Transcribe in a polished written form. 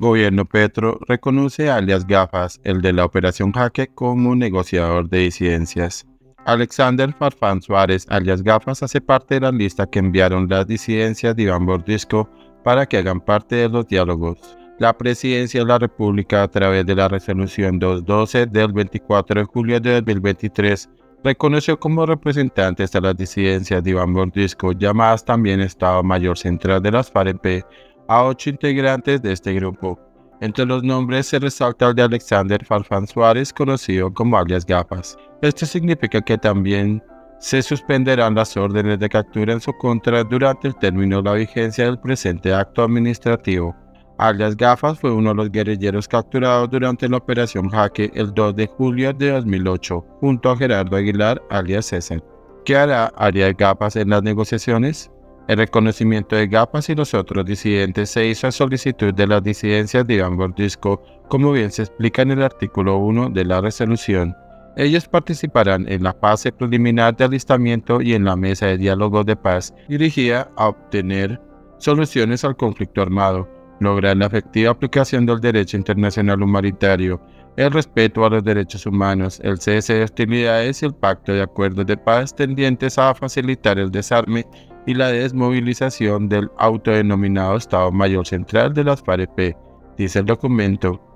Gobierno Petro reconoce a alias GAFAS, el de la Operación Jaque, como negociador de disidencias. Alexánder Farfán Suárez, alias GAFAS, hace parte de la lista que enviaron las disidencias de Iván Mordisco para que hagan parte de los diálogos. La Presidencia de la República, a través de la Resolución 212 del 24 de julio de 2023, reconoció como representantes a las disidencias de Iván Mordisco, llamadas también Estado Mayor Central de las Farc-EP, a 8 integrantes de este grupo. Entre los nombres se resalta el de Alexánder Farfán Suárez, conocido como alias GAFAS. Esto significa que también se suspenderán las órdenes de captura en su contra durante el término de la vigencia del presente acto administrativo. Alias GAFAS fue uno de los guerrilleros capturados durante la Operación Jaque el 2 de julio de 2008, junto a Gerardo Aguilar, alias César. ¿Qué hará alias GAFAS en las negociaciones? El reconocimiento de GAFAS y los otros disidentes se hizo a solicitud de las disidencias de Iván Mordisco, como bien se explica en el artículo 1 de la resolución. Ellos participarán en la fase preliminar de alistamiento y en la Mesa de Diálogo de Paz, dirigida a obtener soluciones al conflicto armado, lograr la efectiva aplicación del derecho internacional humanitario, el respeto a los derechos humanos, el cese de hostilidades y el pacto de acuerdos de paz tendientes a facilitar el desarme y la desmovilización del autodenominado Estado Mayor Central de las Farc-EP, dice el documento.